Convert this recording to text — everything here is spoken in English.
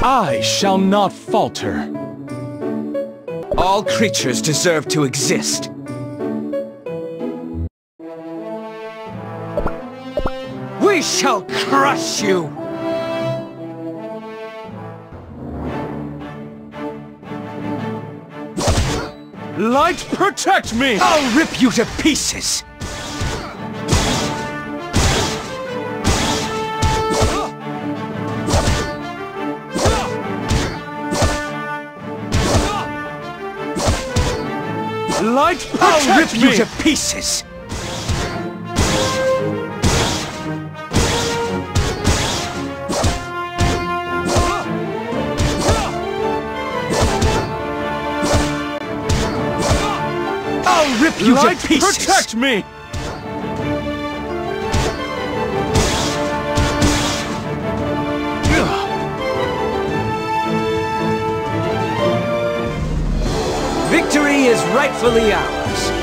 I shall not falter. All creatures deserve to exist. We shall crush you! Light, protect me! I'll rip you to pieces! Light, protect me! I'll rip you to pieces! You Light, protect me! Victory is rightfully ours.